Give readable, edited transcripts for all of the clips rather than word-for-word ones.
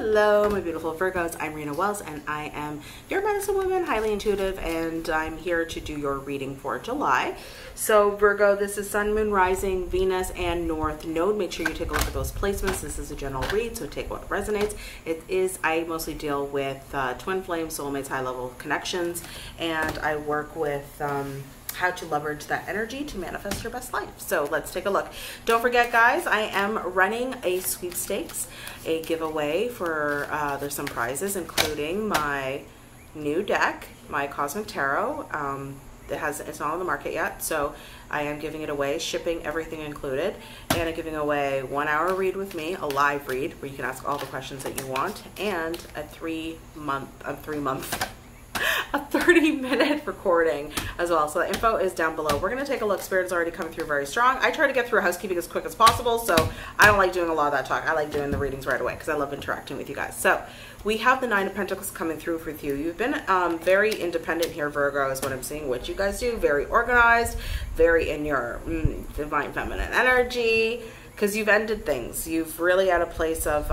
Hello, my beautiful Virgos. I'm Rena Wells, and I am your medicine woman, highly intuitive, and I'm here to do your reading for July. So Virgo, this is Sun, Moon, Rising, Venus, and North Node. Make sure you take a look at those placements. This is a general read, so take what resonates. It is, I mostly deal with Twin Flames, Soulmates, high-level connections, and I work with how to leverage that energy to manifest your best life. So let's take a look. Don't forget, guys, I am running a sweepstakes, a giveaway for, there's some prizes, including my new deck, my cosmic tarot. It's not on the market yet, so I am giving it away, shipping, everything included, and I'm giving away 1 hour read with me, a live read where you can ask all the questions that you want, and a 30-minute recording as well. So the info is down below. We're going to take a look. Spirit has already come through very strong. I try to get through housekeeping as quick as possible, so I don't like doing a lot of that talk. I like doing the readings right away because I love interacting with you guys. So we have the Nine of Pentacles coming through with you. You've been very independent here, Virgo, is what I'm seeing, what you guys do. Very organized, very in your divine feminine energy, because you've ended things. You've really at a place of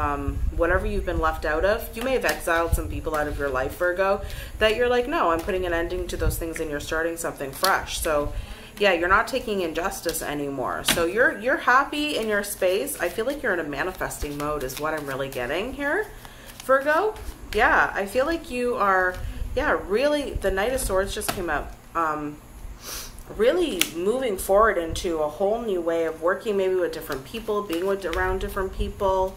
whatever you've been left out of. You may have exiled some people out of your life, Virgo, that you're like, no, I'm putting an ending to those things and you're starting something fresh. So yeah, you're not taking injustice anymore. So you're happy in your space. I feel like you're in a manifesting mode is what I'm really getting here, Virgo. Yeah, I feel like you are, yeah, really, the Knight of Swords just came out. Really moving forward into a whole new way of working, maybe with different people, being around different people,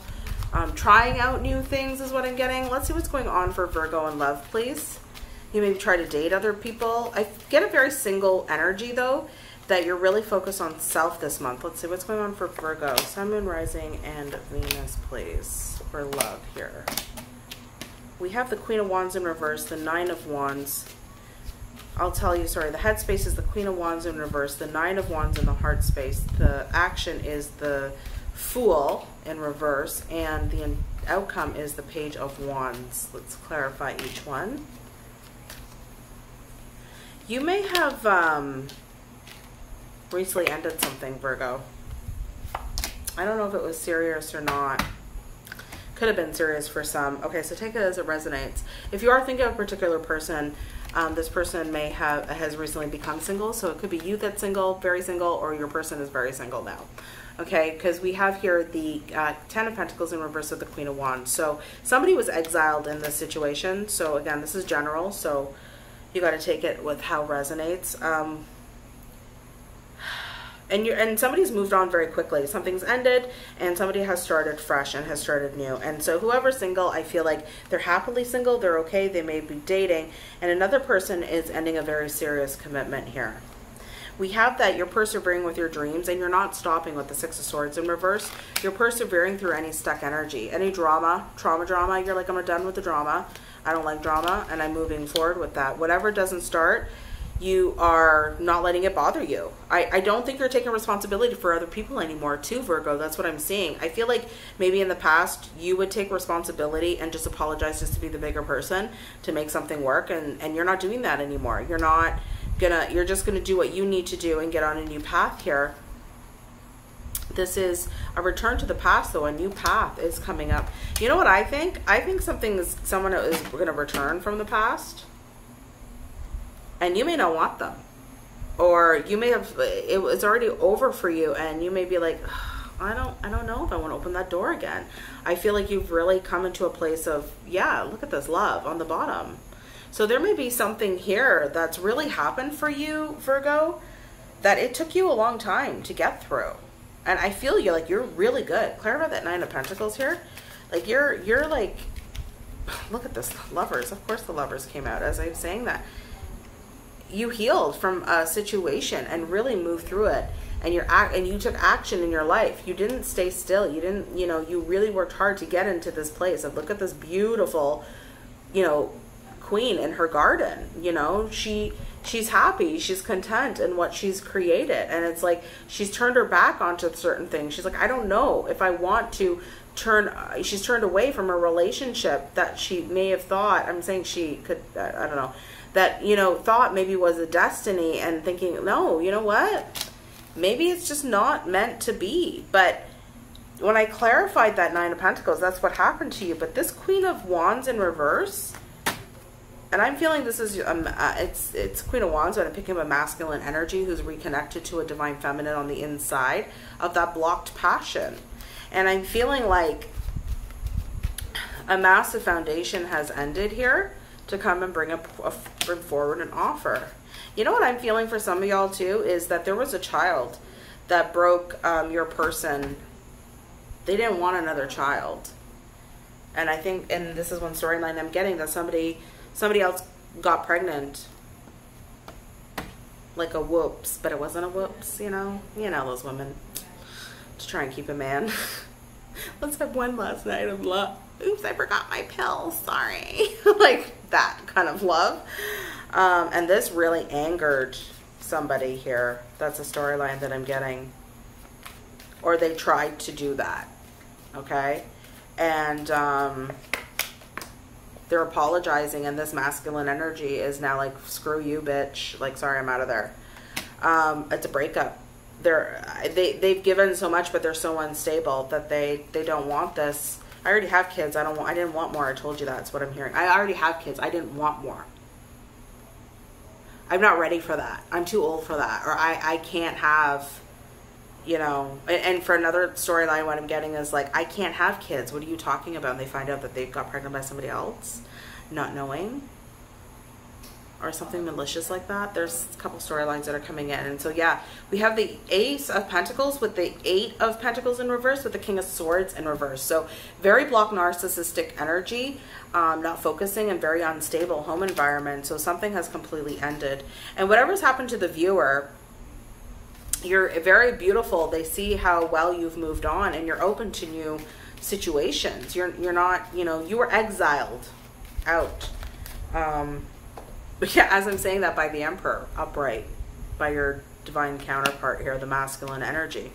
trying out new things is what I'm getting. Let's see what's going on for Virgo in love, please. You maybe try to date other people. I get a very single energy though, that you're really focused on self this month. Let's see what's going on for Virgo. Sun, Moon, Rising, and Venus, please, for love here. We have the Queen of Wands in reverse, the Nine of Wands. I'll tell you, sorry, the head space is the Queen of Wands in reverse, the Nine of Wands in the heart space, the action is the Fool in reverse, and the outcome is the Page of Wands. Let's clarify each one. You may have recently ended something, Virgo. I don't know if it was serious or not. Could have been serious for some. Okay, so take it as it resonates. If you are thinking of a particular person, this person may has recently become single, so it could be you that's single, very single, or your person is very single now. Okay, because we have here the Ten of Pentacles in reverse of the Queen of Wands. So somebody was exiled in this situation. So again, this is general, so you got to take it with how it resonates. And somebody's moved on very quickly. Something's ended and somebody has started fresh and has started new. And so whoever's single, I feel like they're happily single, they're okay, they may be dating, and another person is ending a very serious commitment here. We have that you're persevering with your dreams and you're not stopping with the Six of Swords in reverse. You're persevering through any stuck energy, any drama, drama. You're like, I'm done with the drama. I don't like drama and I'm moving forward with that. Whatever doesn't start, you are not letting it bother you. I don't think you're taking responsibility for other people anymore too, Virgo. That's what I'm seeing. I feel like maybe in the past you would take responsibility and just apologize just to be the bigger person to make something work, and you're not doing that anymore. You're just gonna do what you need to do and get on a new path here. This is a return to the past though. A new path is coming up. You know what I think? I think someone is gonna return from the past. And you may not want them, or you may have, it was already over for you, and you may be like, I don't know if I want to open that door again. I feel like you've really come into a place of, yeah, look at this love on the bottom. So there may be something here that's really happened for you, Virgo, that it took you a long time to get through. And I feel you, like, you're really good. Clarify that Nine of Pentacles here. Like you're like, look at this, Lovers. Of course the Lovers came out as I'm saying that. You healed from a situation and really moved through it, and you took action in your life. You didn't stay still. You didn't, you know, you really worked hard to get into this place. And look at this beautiful, you know, queen in her garden. You know, she's happy, she's content in what she's created, and it's like she's turned her back onto certain things. She's like, I don't know if I want to turn. She's turned away from a relationship that she may have thought. I'm saying she could. I don't know. That, you know, thought maybe was a destiny, and thinking, no, you know what? Maybe it's just not meant to be. But when I clarified that Nine of Pentacles, that's what happened to you. But this Queen of Wands in reverse, and I'm feeling this is, it's Queen of Wands, but I'm picking up a masculine energy who's reconnected to a divine feminine on the inside of that blocked passion. And I'm feeling like a massive foundation has ended here to come and bring forward an offer. You know what I'm feeling for some of y'all too, is that there was a child that broke your person. They didn't want another child. And I think, and this is one storyline I'm getting, that somebody else got pregnant. Like a whoops, but it wasn't a whoops, you know? You know those women. To try and keep a man. Let's have one last night of love. Oops, I forgot my pill, sorry. Like that kind of love. And this really angered somebody here. That's a storyline that I'm getting. Or they tried to do that, okay? And they're apologizing, and this masculine energy is now like, screw you, bitch. Like, sorry, I'm out of there. It's a breakup. They've given so much, but they're so unstable that they don't want this. I already have kids. I didn't want more. I told you that's what I'm hearing. I already have kids. I didn't want more. I'm not ready for that. I'm too old for that. Or I can't have, you know, and for another storyline, what I'm getting is like, I can't have kids. What are you talking about? And they find out that they got pregnant by somebody else, not knowing, or something malicious like that. There's a couple storylines that are coming in. And so, yeah, we have the Ace of Pentacles with the Eight of Pentacles in reverse with the King of Swords in reverse. So very blocked, narcissistic energy, not focusing, and very unstable home environment. So something has completely ended. And whatever's happened to the viewer, you're very beautiful. They see how well you've moved on, and you're open to new situations. You're not, you know, you were exiled out. But yeah, as I'm saying that, by the Emperor, upright, by your divine counterpart here, the masculine energy.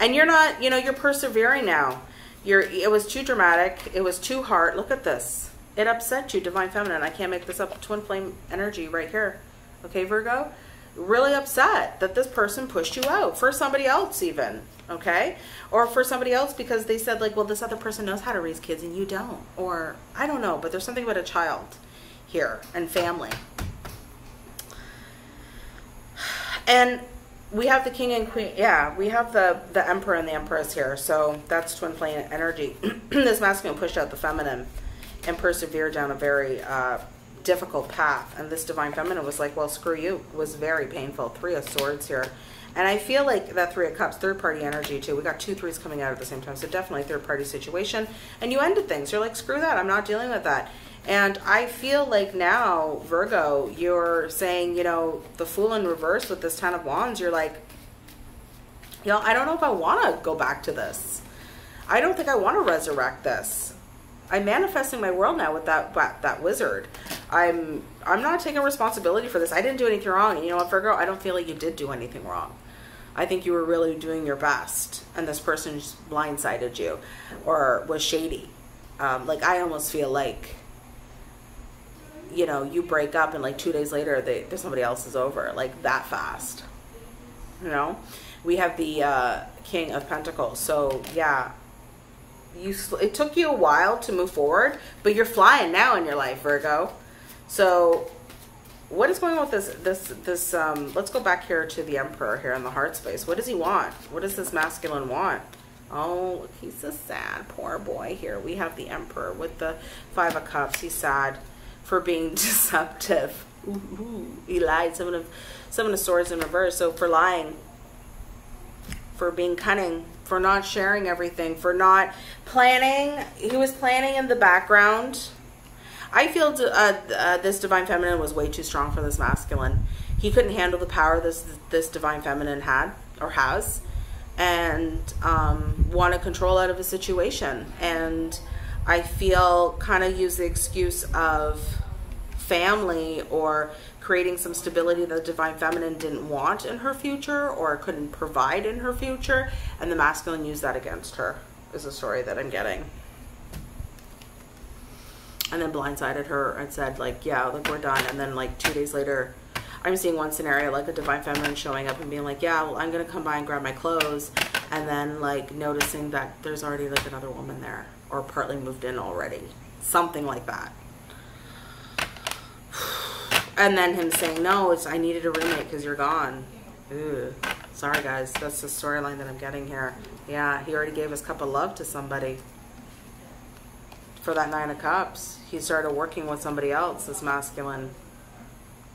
And you're not, you know, you're persevering now. It was too dramatic. It was too hard. Look at this. It upset you, divine feminine. I can't make this up. Twin flame energy right here. Okay, Virgo? Really upset that this person pushed you out for somebody else even, okay? Or for somebody else because they said like, well, this other person knows how to raise kids and you don't. Or I don't know, but there's something about a child here and family. And we have the king and queen. Yeah, we have the emperor and the empress here. So that's twin flame energy. This masculine pushed out the feminine and persevered down a very difficult path. And this divine feminine was like, well, screw you. It was very painful. Three of swords here. And I feel like that Three of Cups, third party energy too. We got two threes coming out at the same time. So definitely third party situation. And you ended things. You're like, screw that. I'm not dealing with that. And I feel like now, Virgo, you're saying, you know, the fool in reverse with this Ten of Wands, you're like, you know, I don't know if I want to go back to this. I don't think I want to resurrect this. I'm manifesting my world now with that wizard. I'm not taking responsibility for this. I didn't do anything wrong. And you know what, Virgo, I don't feel like you did do anything wrong. I think you were really doing your best, and this person just blindsided you or was shady. Like, I almost feel like, you know, you break up and like 2 days later, there's somebody else is over, like that fast, you know? We have the King of Pentacles. So yeah, it took you a while to move forward, but you're flying now in your life, Virgo. So what is going on with this, let's go back here to the Emperor here in the heart space. What does he want? What does this masculine want? Oh, he's a sad, poor boy here. We have the Emperor with the Five of Cups. He's sad for being deceptive. Ooh, he lied. Seven of Swords in reverse. So for lying, for being cunning, for not sharing everything, for not planning. He was planning in the background. I feel this divine feminine was way too strong for this masculine. He couldn't handle the power this divine feminine had or has, and wanted control out of a situation. And I feel kind of use the excuse of family or creating some stability that the divine feminine didn't want in her future or couldn't provide in her future. And the masculine used that against her is a story that I'm getting. And then blindsided her and said like, yeah, like we're done. And then like 2 days later, I'm seeing one scenario, like a divine feminine showing up and being like, yeah, well, I'm going to come by and grab my clothes. and then like noticing that there's already like another woman there or partly moved in already, something like that. And then him saying, no, it's, I needed a roommate because you're gone. Ooh, sorry guys, that's the storyline that I'm getting here. Yeah, he already gave his cup of love to somebody. For that Nine of Cups, he started working with somebody else as masculine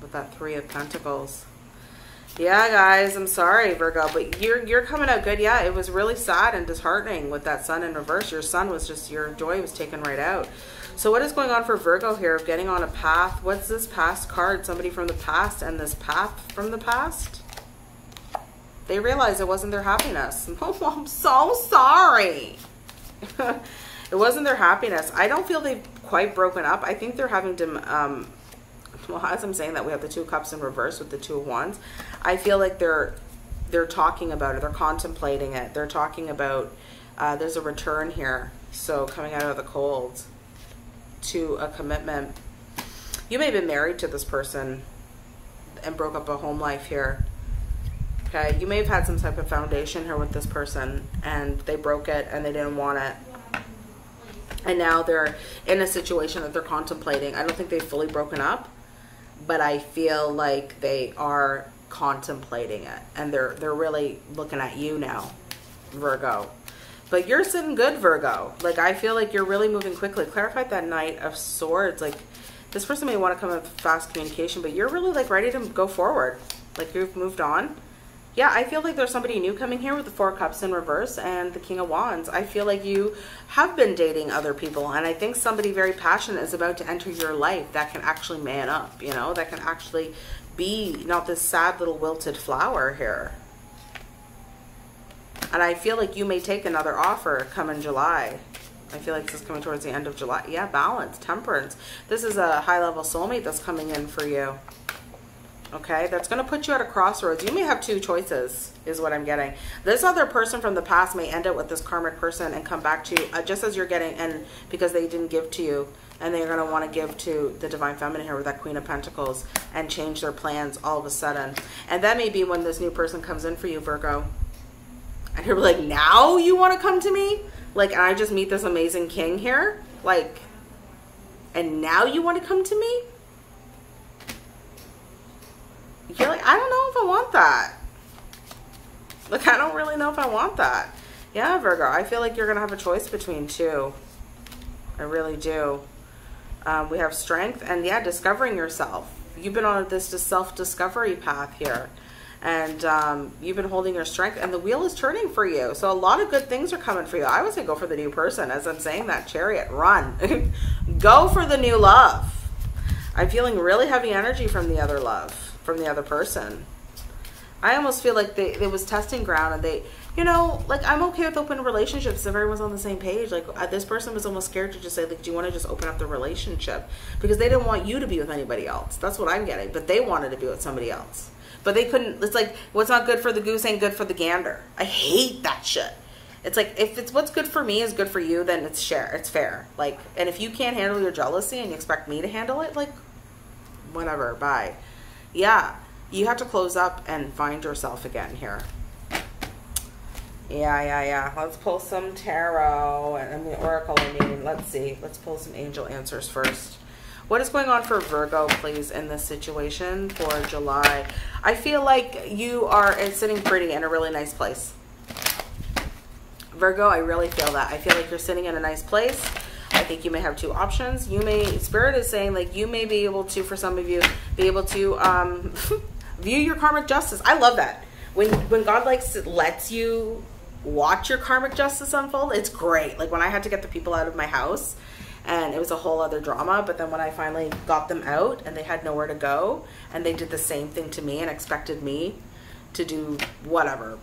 with that Three of Pentacles. Yeah, guys, I'm sorry, Virgo, but you're coming out good. Yeah, it was really sad and disheartening with that Sun in reverse. Your Sun was just, your joy was taken right out. So what is going on for Virgo here of getting on a path? What's this past card? Somebody from the past and this path from the past? They realized it wasn't their happiness. Oh, I'm so sorry. It wasn't their happiness. I don't feel they've quite broken up. I think they're having to, well, as I'm saying that, we have the Two of Cups in reverse with the Two of Wands. I feel like they're talking about it. They're contemplating it. They're talking about, there's a return here. So coming out of the cold to a commitment. You may have been married to this person and broke up a home life here. Okay. You may have had some type of foundation here with this person and they broke it and they didn't want it. And now they're in a situation that they're contemplating. I don't think they've fully broken up, but I feel like they are contemplating it. And they're really looking at you now, Virgo. But you're sitting good, Virgo. Like, I feel like you're really moving quickly. Clarified that Knight of Swords. Like, this person may want to come up with fast communication, but you're really, like, ready to go forward. Like, you've moved on. Yeah, I feel like there's somebody new coming here with the Four of Cups in reverse and the King of Wands. I feel like you have been dating other people, and I think somebody very passionate is about to enter your life that can actually man up, you know, that can actually be not this sad little wilted flower here. And I feel like you may take another offer come in July. I feel like this is coming towards the end of July. Yeah, balance, temperance. This is a high-level soulmate that's coming in for you. Okay, that's going to put you at a crossroads. You may have two choices is what I'm getting. This other person from the past may end up with this karmic person and come back to you just as you're getting, and because they didn't give to you, and they're going to want to give to the Divine Feminine here with that Queen of Pentacles and change their plans all of a sudden. And that may be when this new person comes in for you, Virgo. And you're like, now you want to come to me? Like, and I just meet this amazing king here? Like, and now you want to come to me? You're like, I don't know if I want that. Like, I don't really know if I want that. Yeah, Virgo, I feel like you're going to have a choice between two. I really do. We have strength and, yeah, discovering yourself. You've been on this self-discovery path here. And you've been holding your strength, and the wheel is turning for you. So a lot of good things are coming for you. I would say go for the new person. As I'm saying that, Chariot, run. Go for the new love. I'm feeling really heavy energy from the other love. From the other person. I almost feel like they was testing ground, and they, you know, like, I'm okay with open relationships if everyone's on the same page. Like, this person was almost scared to just say, like, do you want to just open up the relationship? Because they didn't want you to be with anybody else. That's what I'm getting. But they wanted to be with somebody else. But they couldn't. It's like, what's not good for the goose ain't good for the gander. I hate that shit. It's like, if it's what's good for me is good for you, then it's share. It's fair. Like, and if you can't handle your jealousy and you expect me to handle it, like, whatever, bye. Yeah, you have to close up and find yourself again here. Yeah. Let's pull some tarot and the oracle. I mean, let's see. Let's pull some angel answers first. What is going on for Virgo, please, in this situation for July? I feel like you are sitting pretty in a really nice place. Virgo, I really feel that. I feel like you're sitting in a nice place. I think you may have two options. You may, Spirit is saying, like, you may be able to, for some of you, be able to view your karmic justice. I love that. When God lets you watch your karmic justice unfold, it's great. Like, when I had to get the people out of my house, and it was a whole other drama, but then when I finally got them out and they had nowhere to go, and they did the same thing to me and expected me to do whatever.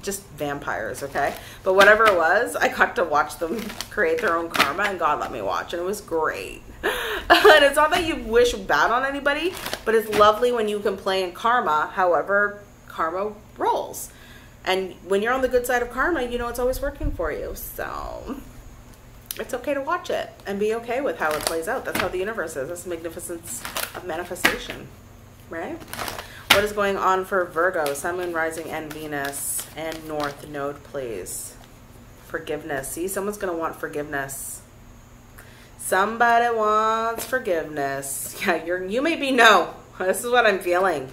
Just vampires, okay? But whatever it was, I got to watch them create their own karma, and God let me watch, and it was great. And it's not that you wish bad on anybody, but it's lovely when you can play in karma, however karma rolls. And when you're on the good side of karma, you know it's always working for you. So it's okay to watch it and be okay with how it plays out. That's how the universe is. That's the magnificence of manifestation, right? What is going on for Virgo, Sun, Moon, Rising, and Venus and North Node, please. Forgiveness. See, someone's going to want forgiveness. Somebody wants forgiveness. Yeah, you may be no. This is what I'm feeling.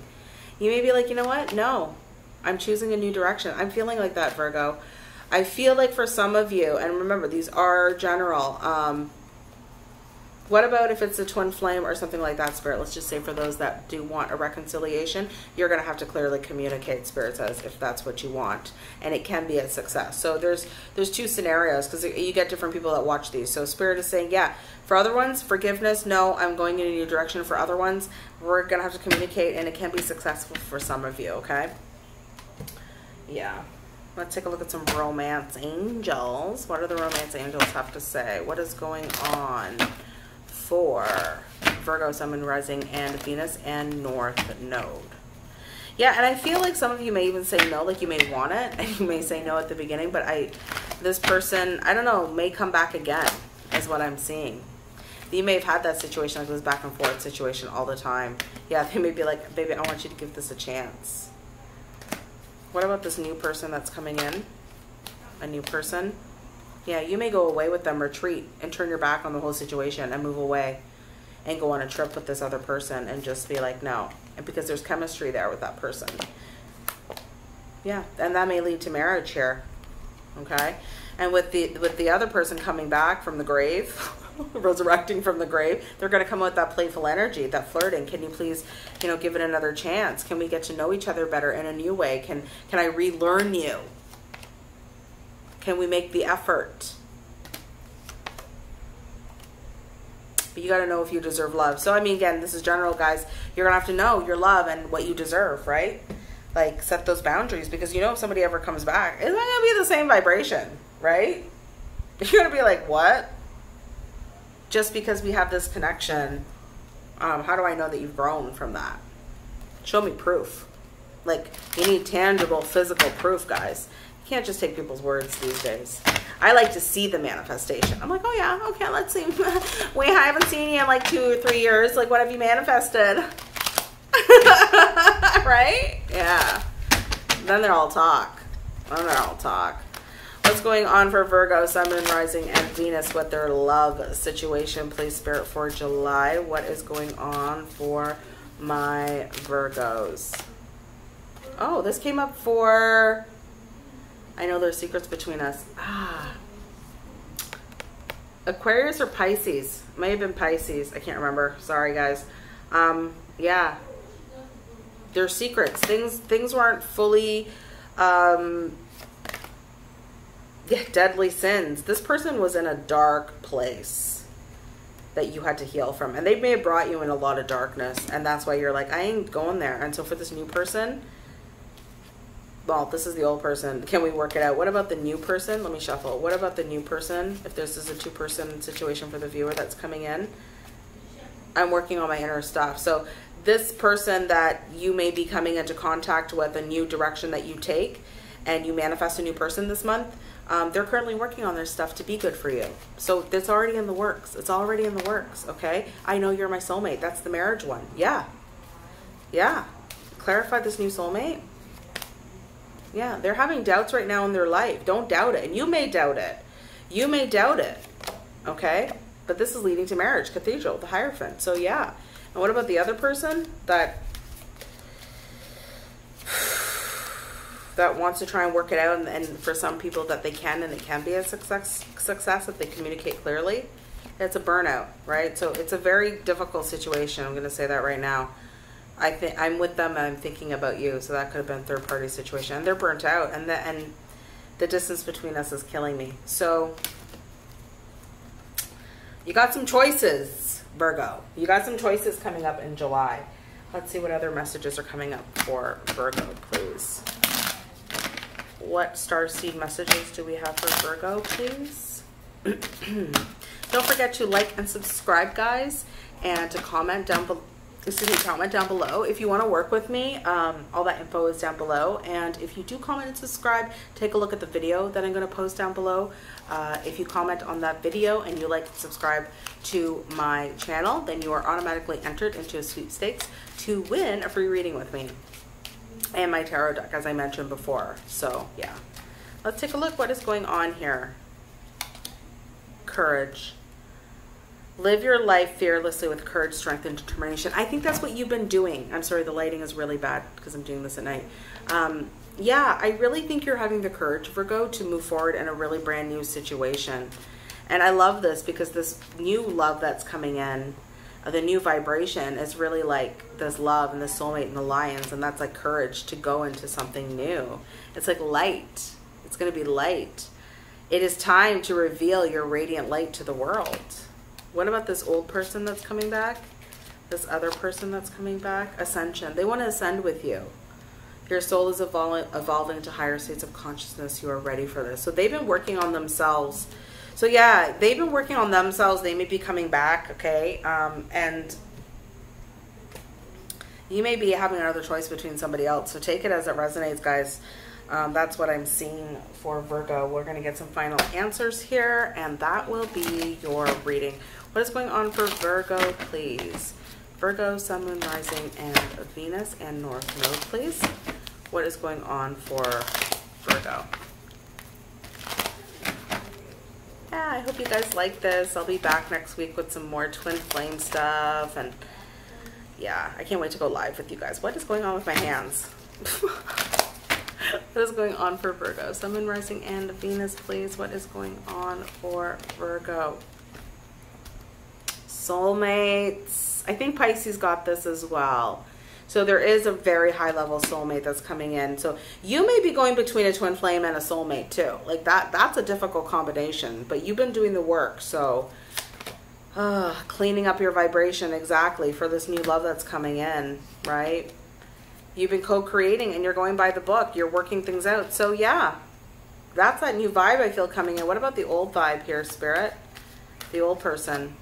You may be like, you know what? No. I'm choosing a new direction. I'm feeling like that, Virgo. I feel like for some of you, and remember, these are general. What about if it's a twin flame or something like that, Spirit? Let's just say for those that do want a reconciliation, you're going to have to clearly communicate, Spirit says, if that's what you want. And it can be a success. So there's two scenarios, because you get different people that watch these. So Spirit is saying, yeah, for other ones, forgiveness, no, I'm going in a new direction. For other ones, we're going to have to communicate, and it can be successful for some of you, okay? Yeah. Let's take a look at some romance angels. What do the romance angels have to say? What is going on for Virgo, Sun, Rising, and Venus, and North Node? Yeah, and I feel like some of you may even say no, like you may want it, and you may say no at the beginning, but this person, I don't know, may come back again, is what I'm seeing. You may have had that situation, like this back and forth situation all the time. Yeah, they may be like, baby, I want you to give this a chance. What about this new person that's coming in? A new person? Yeah, you may go away with them, retreat, and turn your back on the whole situation and move away and go on a trip with this other person and just be like, no. And because there's chemistry there with that person. Yeah, and that may lead to marriage here. Okay? And with the other person coming back from the grave, resurrecting from the grave, they're going to come out with that playful energy, that flirting. Can you please, you know, give it another chance? Can we get to know each other better in a new way? Can I relearn you? Can we make the effort? But you got to know if you deserve love. So, I mean, again, this is general, guys. You're going to have to know your love and what you deserve, right? Like, set those boundaries, because you know if somebody ever comes back, it's not going to be the same vibration, right? You're going to be like, what? Just because we have this connection, how do I know that you've grown from that? Show me proof. Like, you need tangible, physical proof, guys. You can't just take people's words these days. I like to see the manifestation. I'm like, oh yeah, okay, let's see. Wait, I haven't seen you in like 2 or 3 years. Like, what have you manifested? Right? Yeah. Then they're all talk. What's going on for Virgo, Sun, Moon, Rising, and Venus with their love situation, please, Spirit, for July? What is going on for my Virgos? Oh, this came up for, I know there's secrets between us. Ah. Aquarius or Pisces? May have been Pisces. I can't remember. Sorry, guys. Yeah. There's secrets. Things weren't fully... Yeah, deadly sins. This person was in a dark place that you had to heal from. And they may have brought you in a lot of darkness. And that's why you're like, I ain't going there. And so for this new person, well, this is the old person. Can we work it out? What about the new person? Let me shuffle. What about the new person? If this is a two-person situation for the viewer that's coming in, I'm working on my inner stuff. So this person that you may be coming into contact with, a new direction that you take, and you manifest a new person this month, they're currently working on their stuff to be good for you. So it's already in the works. It's already in the works, okay? I know you're my soulmate. That's the marriage one. Yeah. Yeah. Clarify this new soulmate. Yeah, they're having doubts right now in their life. Don't doubt it. And you may doubt it. You may doubt it, okay? But this is leading to marriage, cathedral, the Hierophant. So yeah. And what about the other person that wants to try and work it out, and for some people that they can, and it can be a success if they communicate clearly. It's a burnout, right? So it's a very difficult situation. I'm going to say that right now. I think I'm with them and I'm thinking about you. So that could have been a third party situation. And they're burnt out, and the distance between us is killing me. So you got some choices, Virgo. You got some choices coming up in July. Let's see what other messages are coming up for Virgo, please. What starseed messages do we have for Virgo, please? Don't forget to like and subscribe, guys, and to comment down below. Excuse me, comment down below if you want to work with me. All that info is down below. And if you do comment and subscribe, take a look at the video that I'm going to post down below. If you comment on that video and you like and subscribe to my channel, then you are automatically entered into a sweepstakes to win a free reading with me. and my tarot deck, as I mentioned before. So yeah, let's take a look what is going on here. Courage. Live your life fearlessly with courage, strength, and determination. I think that's what you've been doing. I'm sorry, the lighting is really bad because I'm doing this at night. Yeah, I really think you're having the courage, Virgo, to move forward in a really brand new situation. And I love this because this new love that's coming in, the new vibration is really like this love and the soulmate and the lions, and that's like courage to go into something new. It's like light. It's going to be light. It is time to reveal your radiant light to the world. What about this old person that's coming back? This other person that's coming back? Ascension. They want to ascend with you. Your soul is evolving to higher states of consciousness. You are ready for this. So they've been working on themselves. So yeah, they've been working on themselves. They may be coming back, okay? And you may be having another choice between somebody else. So take it as it resonates, guys. That's what I'm seeing for Virgo. We're going to get some final answers here, and that will be your reading. What is going on for Virgo, please? Virgo, Sun, Moon, Rising, and Venus, and North Node, please. What is going on for Virgo? Yeah, I hope you guys like this. I'll be back next week with some more Twin Flame stuff, and yeah, I can't wait to go live with you guys. What is going on with my hands? What is going on for Virgo? Sun, Moon, Rising, and Venus, please. What is going on for Virgo? Soulmates. I think Pisces got this as well. So there is a very high level soulmate that's coming in. So you may be going between a twin flame and a soulmate too. Like that's a difficult combination, but you've been doing the work. So cleaning up your vibration exactly for this new love that's coming in, right? You've been co-creating and you're going by the book. You're working things out. So yeah, that's that new vibe I feel coming in. What about the old vibe here, Spirit? The old person.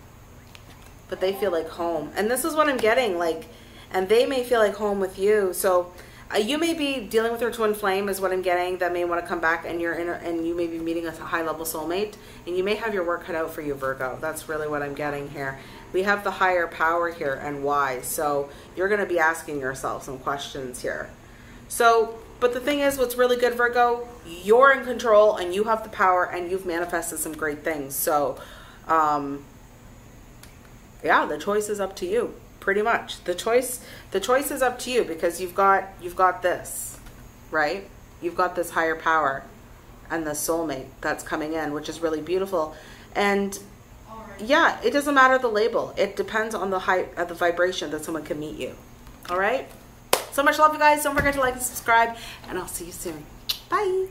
But they feel like home. And this is what I'm getting. Like, and they may feel like home with you. So you may be dealing with your twin flame is what I'm getting. That may want to come back, and you're in a, and you may be meeting a high level soulmate. And you may have your work cut out for you, Virgo. That's really what I'm getting here. We have the higher power here and why. So you're going to be asking yourself some questions here. So, but the thing is, what's really good, Virgo, you're in control and you have the power and you've manifested some great things. So, yeah, the choice is up to you pretty much. The choice is up to you because you've got this, right? You've got this higher power and the soulmate that's coming in, which is really beautiful. And yeah, it doesn't matter the label. It depends on the height of the vibration that someone can meet you. All right. So much love, you guys. Don't forget to like and subscribe, and I'll see you soon. Bye.